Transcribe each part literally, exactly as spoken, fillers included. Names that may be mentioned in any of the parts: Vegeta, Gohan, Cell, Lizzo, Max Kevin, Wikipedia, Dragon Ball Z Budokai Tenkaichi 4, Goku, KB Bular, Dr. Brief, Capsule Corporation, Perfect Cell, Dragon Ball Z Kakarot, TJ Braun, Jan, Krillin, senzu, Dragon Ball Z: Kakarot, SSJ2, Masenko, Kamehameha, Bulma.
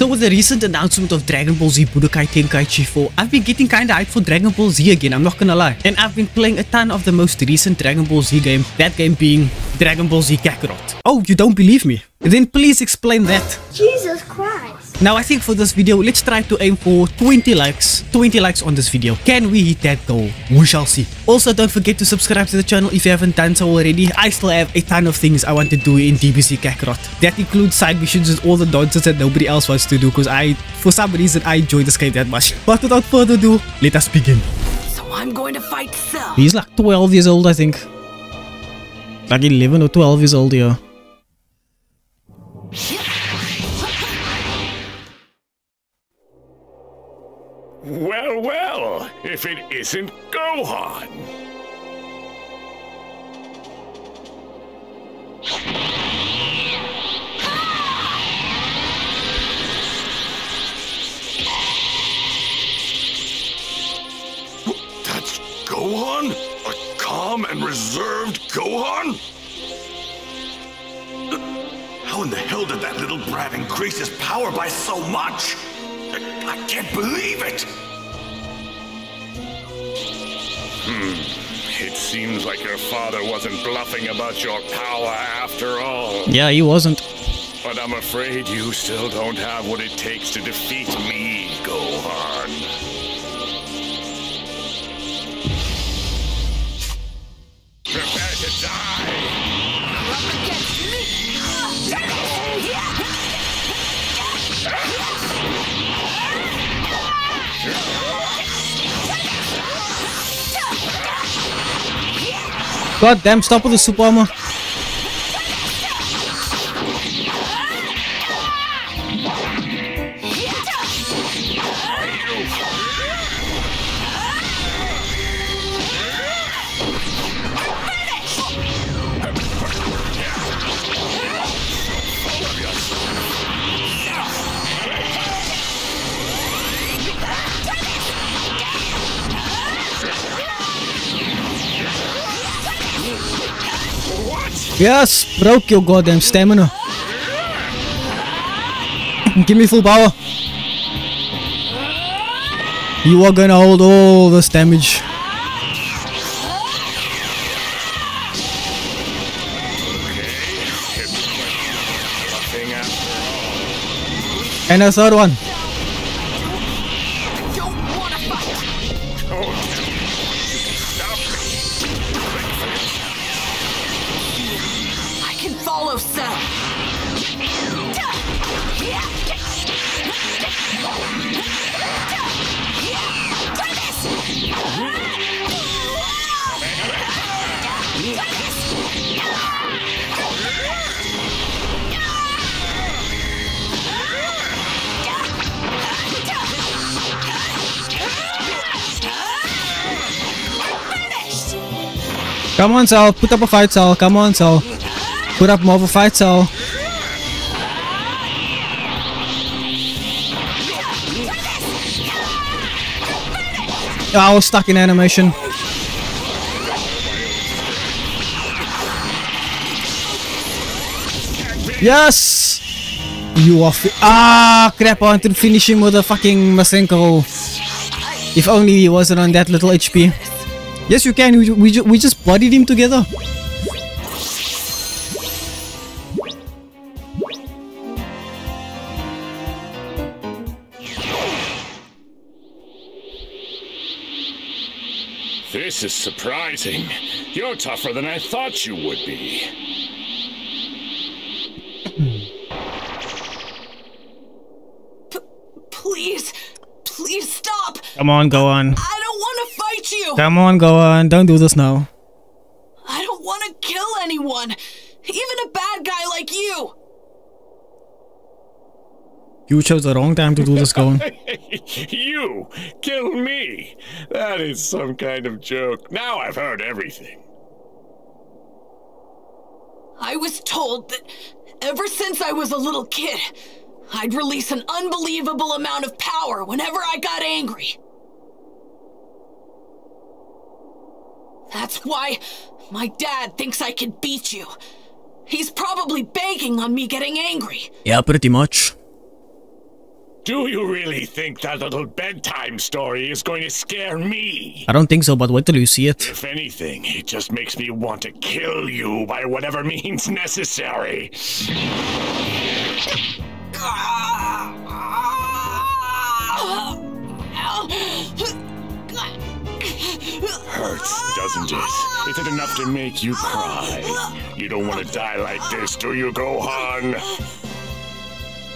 So with the recent announcement of Dragon Ball Z Budokai Tenkaichi four, I've been getting kinda hyped for Dragon Ball Z again, I'm not gonna lie. And I've been playing a ton of the most recent Dragon Ball Z game, that game being Dragon Ball Z Kakarot. Oh, you don't believe me? Then please explain that. Jesus Christ. Now I think for this video, let's try to aim for twenty likes. twenty likes on this video. Can we hit that goal? We shall see. Also, don't forget to subscribe to the channel if you haven't done so already. I still have a ton of things I want to do in D B Z Kakarot. That includes side missions and all the nonsense that nobody else wants to do because I, for some reason, I enjoy this game that much. But without further ado, let us begin. So I'm going to fight Cell. He's like twelve years old, I think. Like eleven or twelve years old, yeah. Well, well, if it isn't Gohan. That's Gohan? A calm and reserved Gohan? How in the hell did that little brat increase his power by so much? I, I can't believe it! Hmm, it seems like your father wasn't bluffing about your power after all. Yeah, he wasn't. But I'm afraid you still don't have what it takes to defeat me, Gohan. Prepare to die! God damn, stop with the super armor. Yes, broke your goddamn stamina. Give me full power. You are gonna hold all this damage. And a third one. Come on, Cell, put up a fight, Cell, come on, Cell. Put up more of a fight, Cell. Oh, I was stuck in animation. Yes! You are fi- Ah, crap, I want to finish him with a fucking Masenko. If only he wasn't on that little H P. Yes, you can. We, we, we just bodied him together. This is surprising. You're tougher than I thought you would be. P please, please stop. Come on, go on. I you. Come on, Gohan, don't do this now. I don't want to kill anyone, even a bad guy like you. You chose the wrong time to do this, Gohan. You kill me? That is some kind of joke. Now I've heard everything. I was told that ever since I was a little kid, I'd release an unbelievable amount of power whenever I got angry. That's why my dad thinks I can beat you. He's probably banking on me getting angry. Yeah, pretty much. Do you really think that little bedtime story is going to scare me? I don't think so, but wait till you see it. If anything, it just makes me want to kill you by whatever means necessary. Hurts, doesn't it? Is it enough to make you cry? You don't want to die like this, do you, Gohan?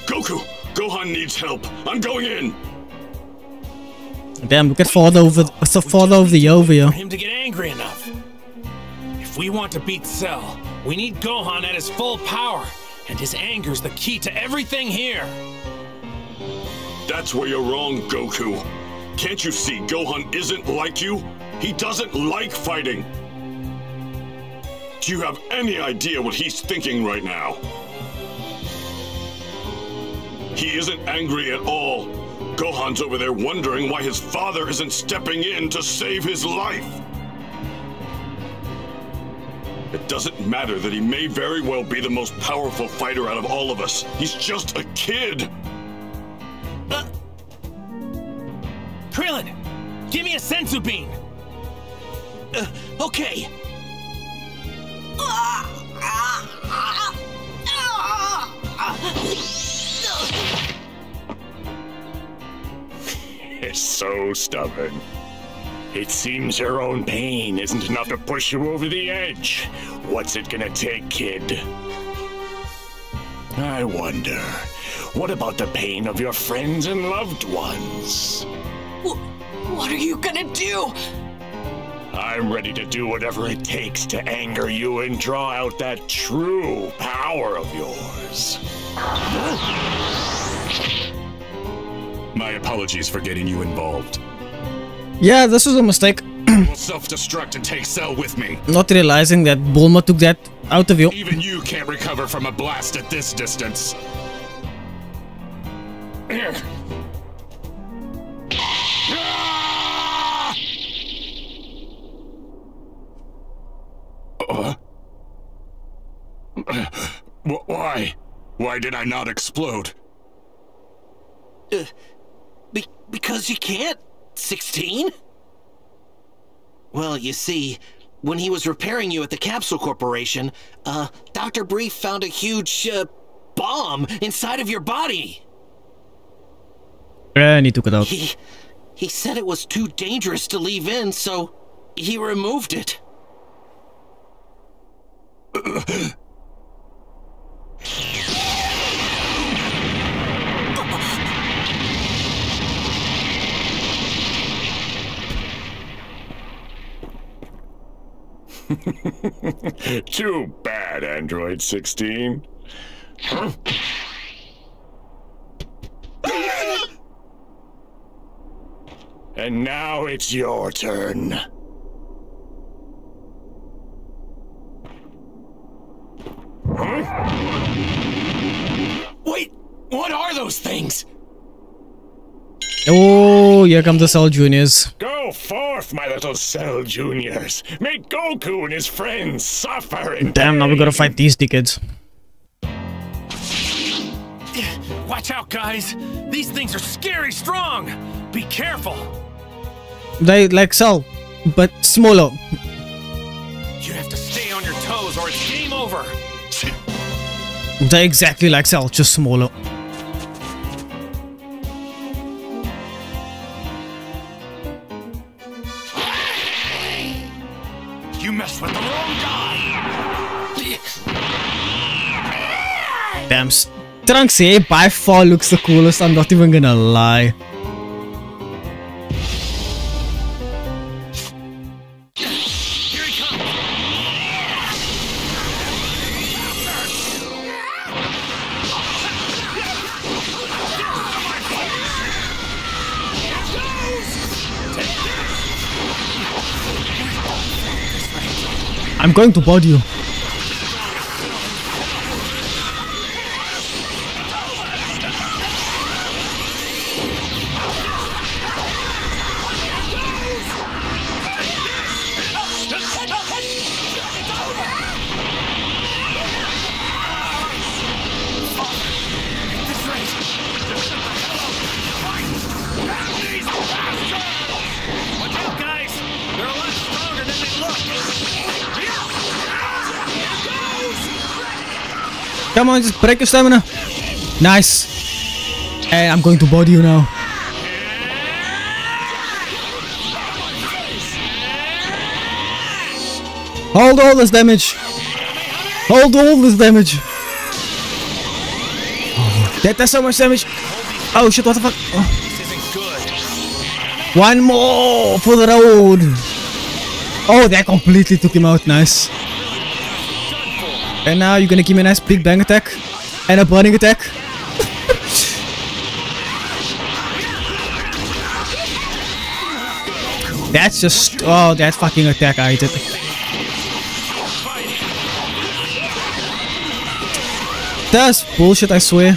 Goku! Gohan needs help. I'm going in. Damn, we could fall over. It's a fall over the over. For him to get angry enough. If we want to beat Cell, we need Gohan at his full power, and his anger's the key to everything here. That's where you're wrong, Goku. Can't you see Gohan isn't like you? He doesn't like fighting. Do you have any idea what he's thinking right now? He isn't angry at all. Gohan's over there wondering why his father isn't stepping in to save his life. It doesn't matter that he may very well be the most powerful fighter out of all of us. He's just a kid. Uh, Krillin, give me a senzu bean. Uh, okay. It's so stubborn. It seems your own pain isn't enough to push you over the edge. What's it gonna take, kid? I wonder, what about the pain of your friends and loved ones? W- what are you gonna do? I'm ready to do whatever it takes to anger you and draw out that true power of yours. My apologies for getting you involved. Yeah, this was a mistake. I will self-destruct and take Cell with me. Not realizing that Bulma took that out of you. Even you can't recover from a blast at this distance. uh, uh, why? Why did I not explode? Uh, be because you can't, sixteen? Well, you see, when he was repairing you at the Capsule Corporation, uh, Doctor Brief found a huge, uh, bomb inside of your body. And he took it out. He, he said it was too dangerous to leave in, so he removed it. Too bad, Android sixteen. Huh? And now it's your turn. Huh? Wait, what are those things? Oh, here come the Cell Juniors. Go forth, my little Cell Juniors. Make Goku and his friends suffer. Damn, now we gotta fight these dickheads. Watch out, guys. These things are scary strong. Be careful. They like Cell, but smaller. You have to stay on your toes or it's game over. They're exactly like Cell, just smaller. You messed with the wrong guy! Damn, Trunks, eh? By far looks the coolest, I'm not even gonna lie. Here he comes! I'm going to body you. Come on, just break your stamina. Nice. And I'm going to body you now. Hold all this damage. Hold all this damage. Oh, that does so much damage. Oh shit, what the fuck? Oh. One more for the road. Oh, that completely took him out. Nice. And now you're gonna give me a nice big bang attack. And a burning attack. That's just... Oh, that fucking attack I did. That's bullshit, I swear.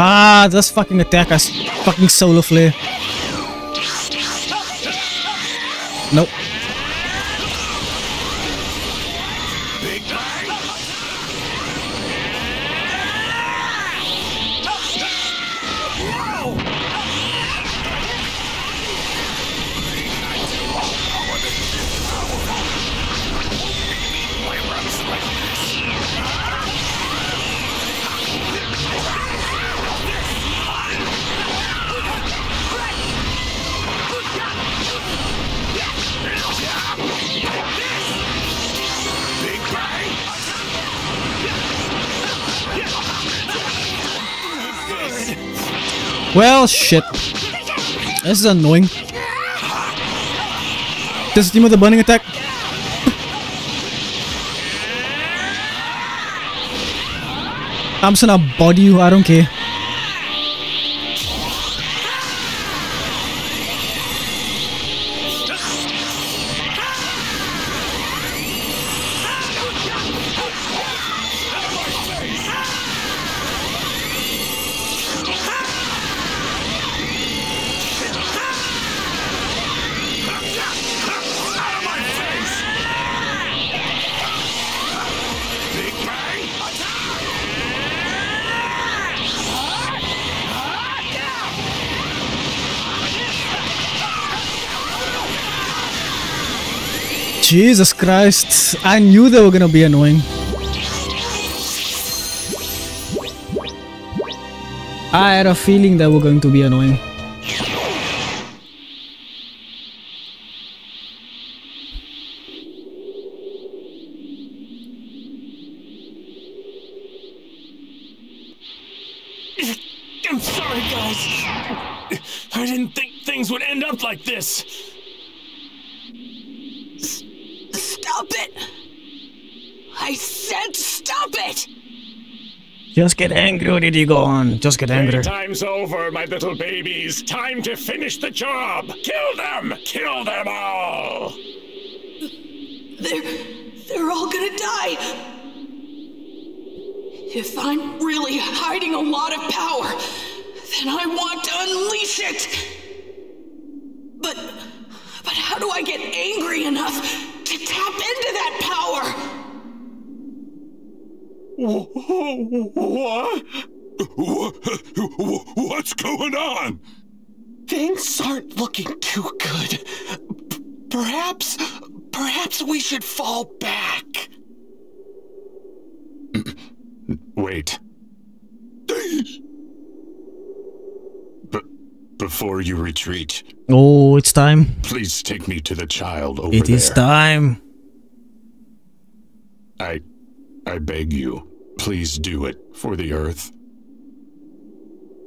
Ah, this fucking attack us. Fucking solar flare. Nope. Well, shit. This is annoying. This team with the burning attack. I'm just gonna body you, I don't care. Jesus Christ, I knew they were gonna be annoying. I had a feeling they were going to be annoying. I'm sorry, guys. I didn't think things would end up like this. I said stop it! Just get angry, did you go on? Just get angry. Time's over, my little babies. Time to finish the job. Kill them! Kill them all! They're... they're all gonna die. If I'm really hiding a lot of power, then I want to unleash it. But... but how do I get angry enough to tap into that power? What? What's going on? Things aren't looking too good. P- perhaps, perhaps we should fall back. Wait. But before you retreat. Oh, it's time. Please take me to the child over there. It is time. I... I beg you, please do it for the Earth.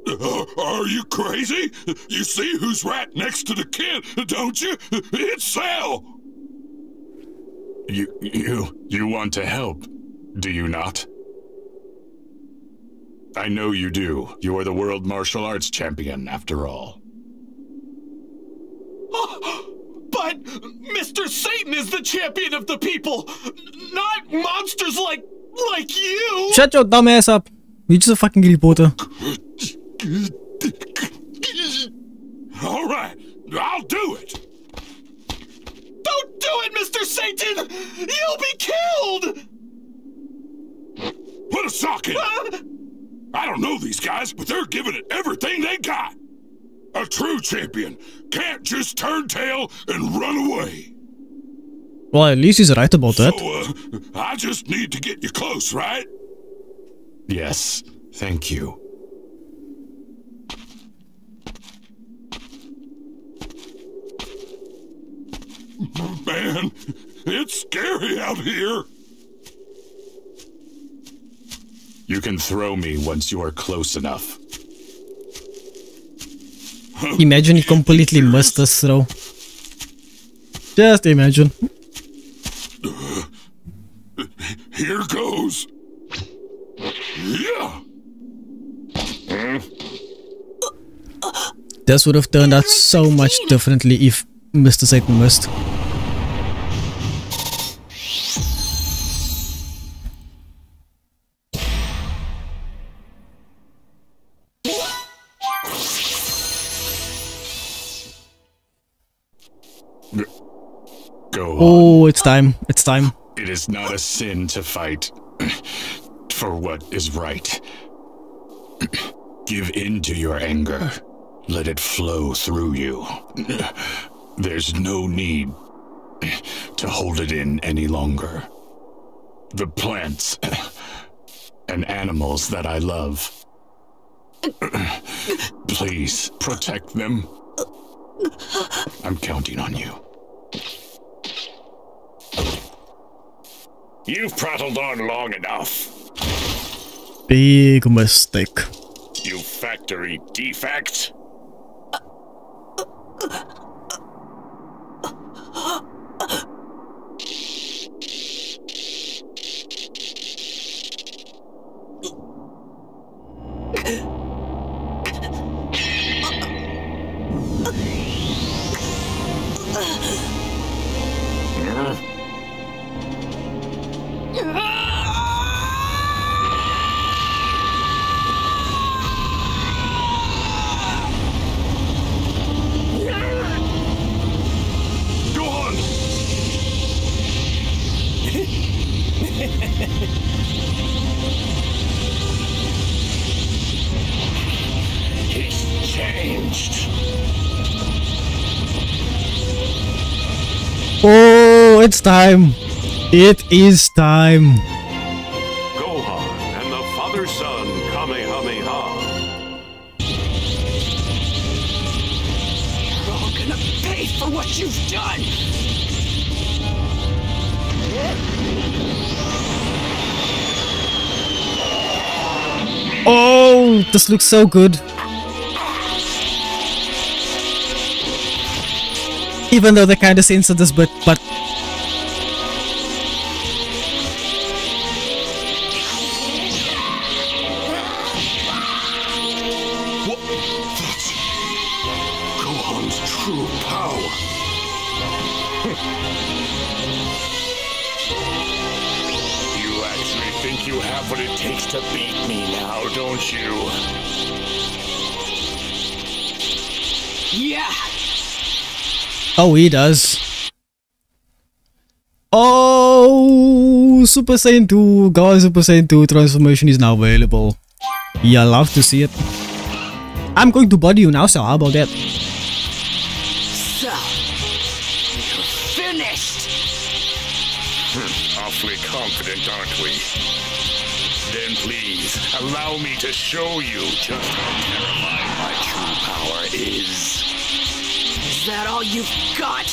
Uh, are you crazy? You see who's right next to the kid, don't you? It's Cell! You, you, you want to help, do you not? I know you do. You are the world martial arts champion, after all. But Mister Satan is the champion of the people, not monsters like, like you! Shut your dumb ass up. You're just a fucking gillipote. All right, I'll do it. Don't do it, Mister Satan! You'll be killed! Put a sock in! Uh, I don't know these guys, but they're giving it everything they got. A true champion can't just turn tail and run away. Well, at least he's right about that. So, uh, I just need to get you close, right? Yes, thank you. Man, it's scary out here. You can throw me once you are close enough. Imagine he completely missed this throw. Just imagine. Uh, here goes. Yeah. This would have turned out so much differently if Mister Satan missed. Go on. Oh, it's time. It's time. It is not a sin to fight for what is right. Give in to your anger. Let it flow through you. There's no need to hold it in any longer. The plants and animals that I love, please protect them. I'm counting on you. You've prattled on long enough. Big mistake. You factory defect. It's time. It is time. Gohan and the father-son Kamehameha. You're all gonna pay for what you've done. Oh, this looks so good. Even though they kind of censored this bit, but. Oh, he does. Oh, Super Saiyan two, God, Super Saiyan two transformation is now available. Yeah, I love to see it. I'm going to body you now, so how about that? So, you're finished. Hmm, awfully confident, aren't we? Then please allow me to show you just how terrifying my true power is. Is that all you've got?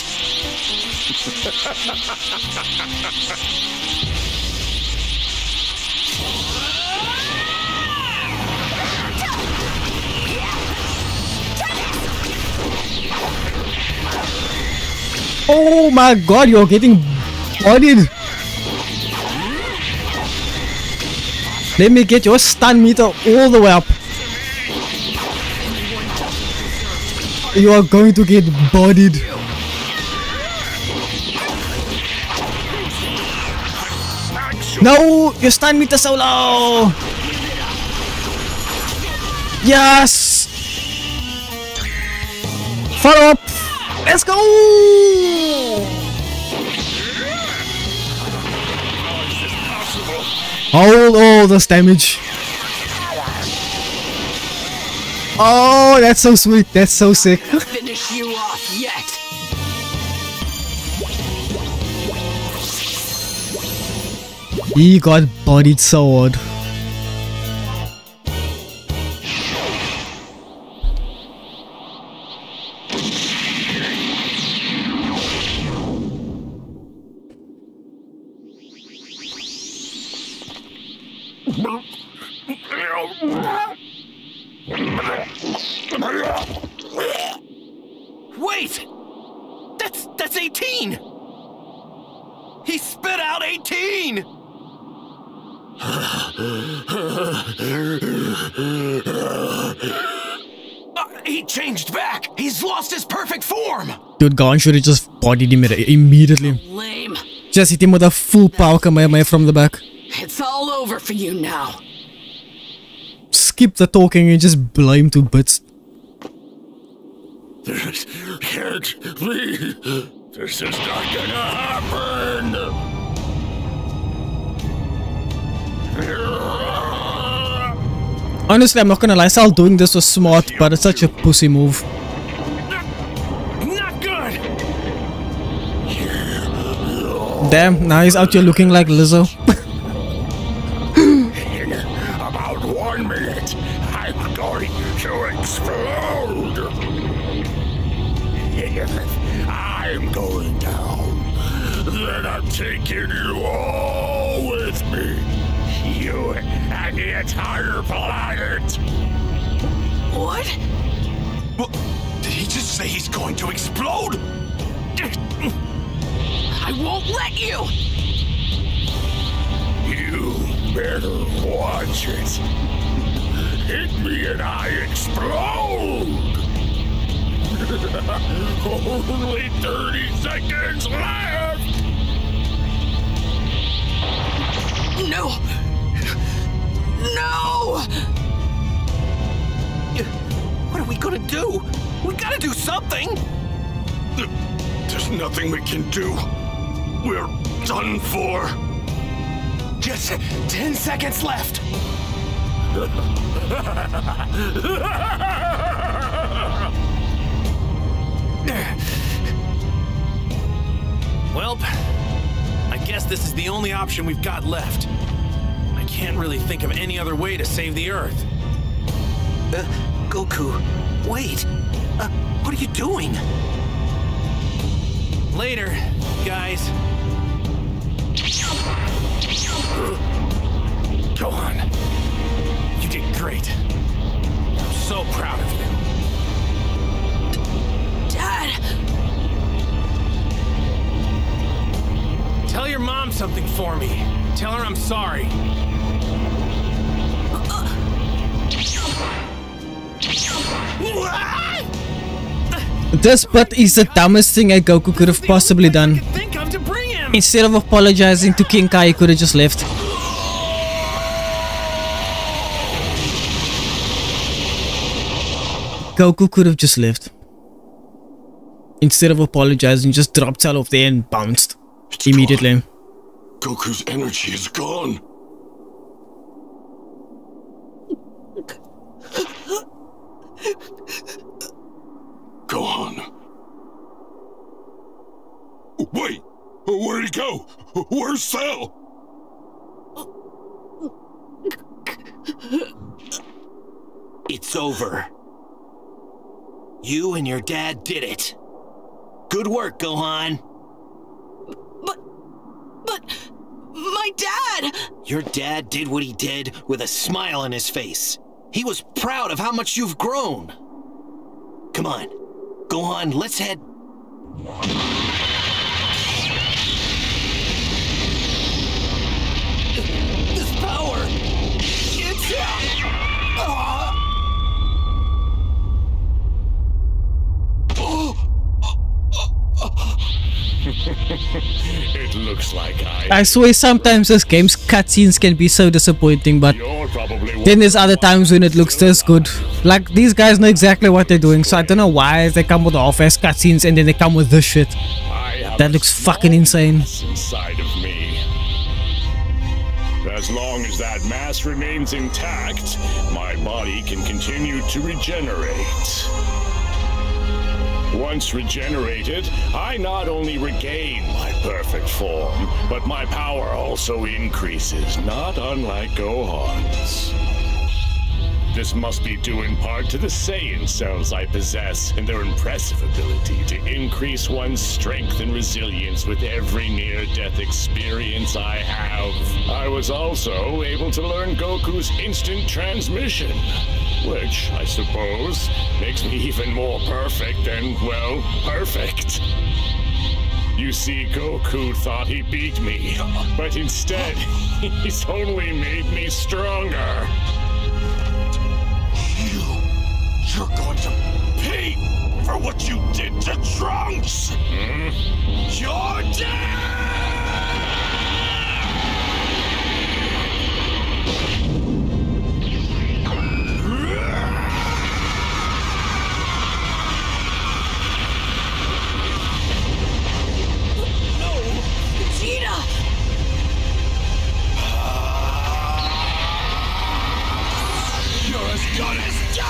Oh my god, you're getting bodied. Let me get your stun meter all the way up. You are going to get bodied. No, your stun meter so low. Yes. Follow up. Let's go. Hold all this damage. Oh, that's so sweet. That's so sick. Finish you off yet. He got bodied so hard. Wait! That's that's eighteen! He spit out eighteen! uh, he changed back! He's lost his perfect form! Dude, Gohan should have just bodied him immediately. Lame. Just hit him with a full power Kamehameha from the back. It's all over for you now. Skip the talking and just blow him to bits. This can't be. This is not gonna happen. Honestly, I'm not gonna lie. Cell doing this was smart, but it's such a pussy move. Not good. Damn, now he's out here looking like Lizzo. Taking you all with me, you and the entire planet. What? What? Did he just say he's going to explode? I won't let you. You better watch it. Hit me and I explode. Only thirty seconds left. No! No! What are we gonna do? We gotta do something! There's nothing we can do. We're done for. Just ten seconds left. Welp. I guess this is the only option we've got left. I can't really think of any other way to save the Earth. Uh, Goku, wait. Uh, what are you doing? Later, guys. Gohan, you did great. I'm so proud of you. Dad! Tell your mom something for me. Tell her I'm sorry. This but is the dumbest thing that Goku could have possibly done. Instead of apologizing to King Kai, he could have just left. Goku could have just left. Instead of apologizing, just dropped Cell off there and bounced. It's immediately gone. Goku's energy is gone. Gohan. Wait, where'd he go? Where's Cell? It's over. You and your dad did it. Good work, Gohan. But my dad! Your dad did what he did with a smile on his face. He was proud of how much you've grown. Come on, Gohan, let's head... It looks like I. I swear, sometimes this game's cutscenes can be so disappointing, but then there's other times when it looks this good. Like, these guys know exactly what they're doing, so I don't know why they come with the half-ass cutscenes and then they come with this shit. That looks fucking insane. Inside of me. As long as that mass remains intact, my body can continue to regenerate. Once regenerated, I not only regain my perfect form, but my power also increases, not unlike Gohan's. This must be due in part to the Saiyan cells I possess and their impressive ability to increase one's strength and resilience with every near-death experience I have. I was also able to learn Goku's instant transmission, which, I suppose, makes me even more perfect than, well, perfect. You see, Goku thought he beat me, but instead, he's only made me stronger. You're going to pay for what you did to Trunks! Mm? You're dead! No! Vegeta! You're as good as dead!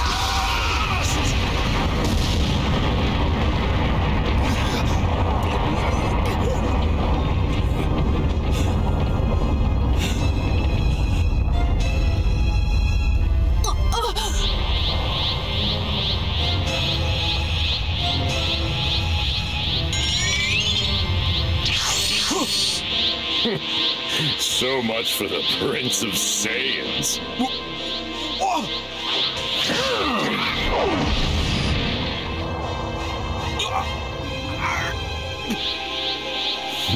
So much for the Prince of Saiyans.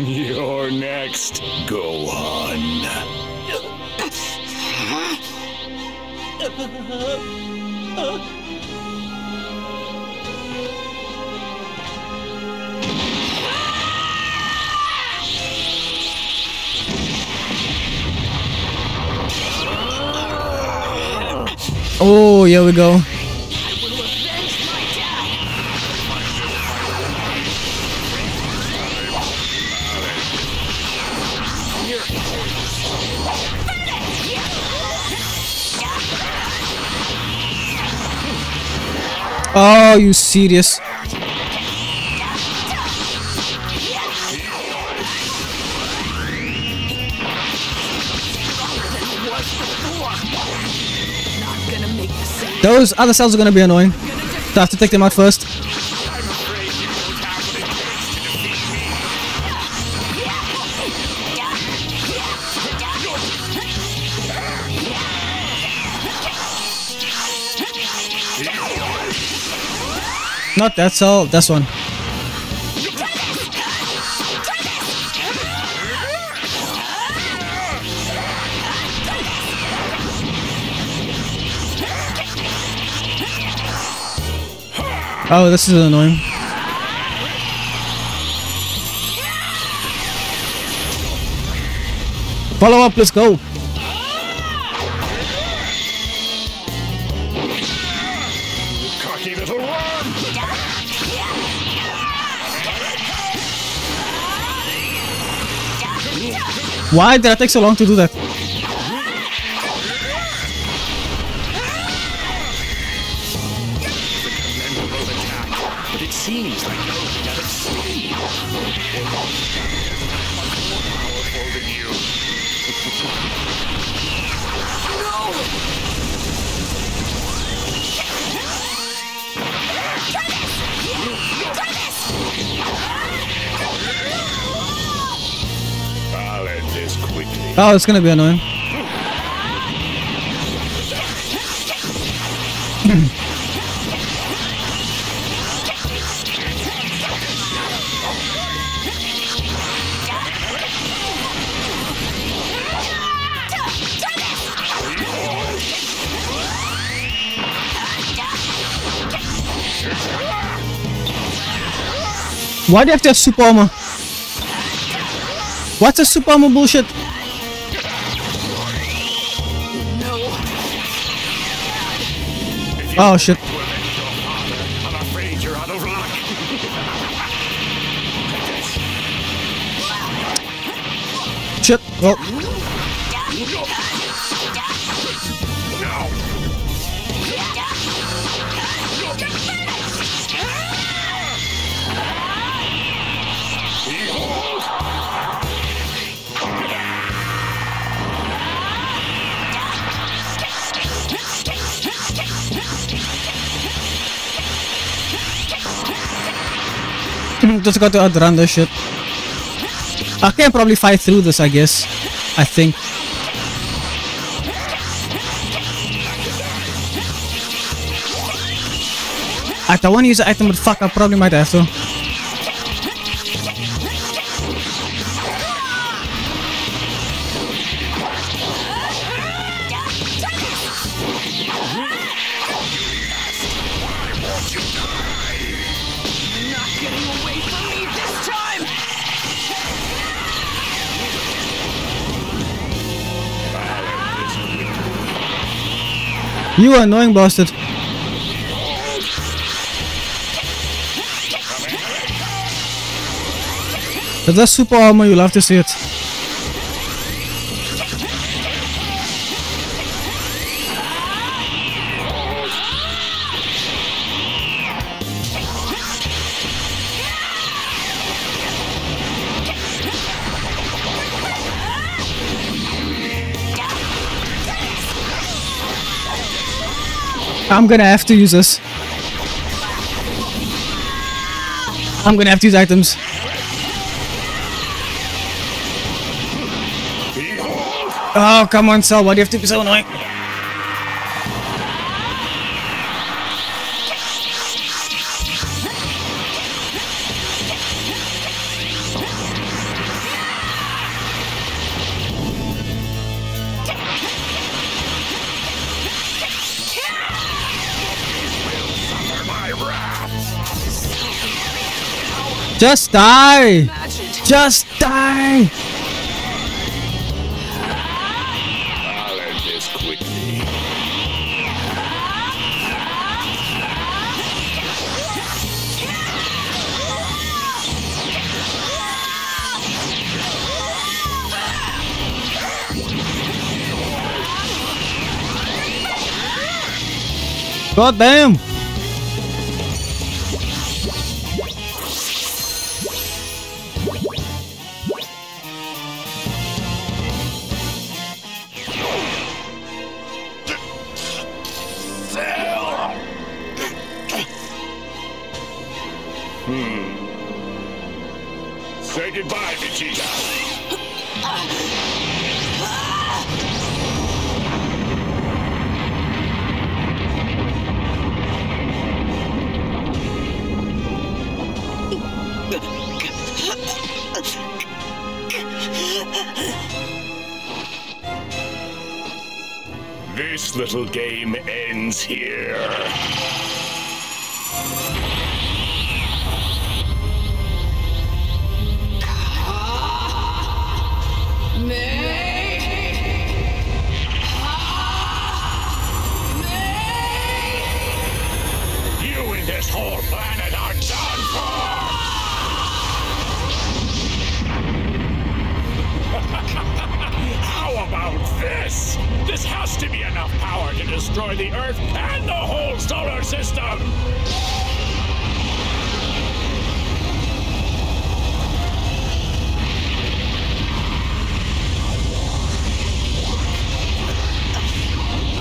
You're next, Gohan. Oh, here we go. Oh, you serious? Those other cells are gonna be annoying. So I have to take them out first. Not that cell, that's one. Oh, this is annoying. Follow up, let's go. Why did it take so long to do that? Oh, it's gonna be annoying. Why do you have to have super armor? What's a Supamo bullshit? Oh shit. Shit. Well. Just got to outrun this shit. I can probably fight through this, I guess. I think. I don't want to use an item, but fuck, I probably might have to. You annoying bastard. But that's super armor, you'll have to see it. I'm gonna have to use this. I'm gonna have to use items. Oh, come on, Cell. Why do you have to be so annoying? Just die! Imagined. Just die! I'll end this quickly. God damn! This little game ends here. This has to be enough power to destroy the Earth and the whole solar system!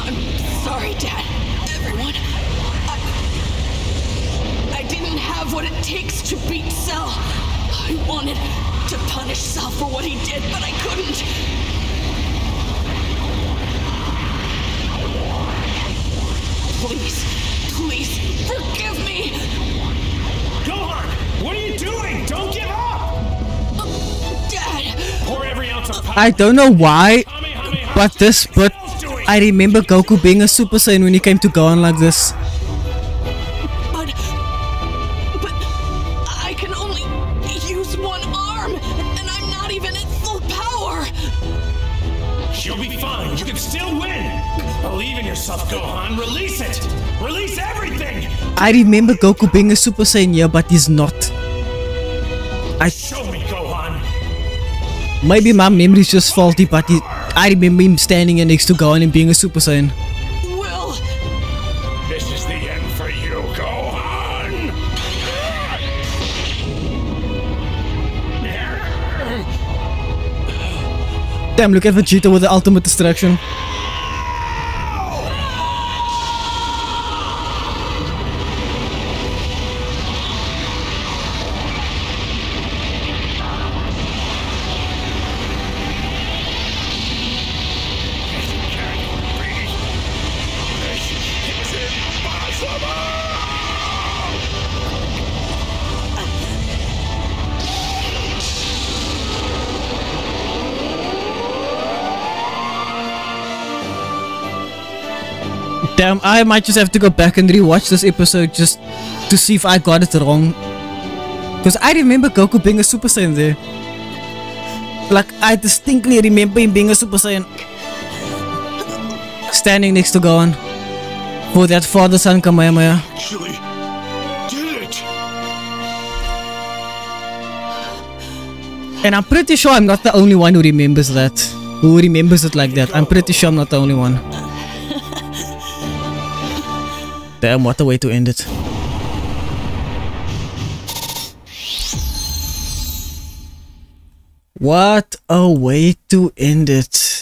I'm sorry, Dad. Everyone. I, I didn't have what it takes to beat Cell. I wanted to punish Cell for what he did, but I couldn't. Please, please, forgive me! Gohan, what are you doing? Don't give up! Uh, Dad! Pour every ounce of power. I don't know why, but this, but I remember Goku being a Super Saiyan when he came to Gohan like this. But, but I can only use one arm, and I'm not even at full You'll be fine. You can still win. Believe in yourself, Gohan. Release it. Release everything. I remember Goku being a Super Saiyan, yeah, but he's not. I Show me, Gohan. Maybe my memory is just faulty, but he, I remember him standing next to Gohan and being a Super Saiyan. Well, this is the end for you, Gohan. Damn, look at Vegeta with the ultimate distraction. Damn, I might just have to go back and rewatch this episode just to see if I got it wrong. Because I remember Goku being a Super Saiyan there. Like, I distinctly remember him being a Super Saiyan. Standing next to Gohan. For that father-son Kamehameha. Actually, did it. And I'm pretty sure I'm not the only one who remembers that. Who remembers it like that. I'm pretty sure I'm not the only one. Damn, what a way to end it. What a way to end it.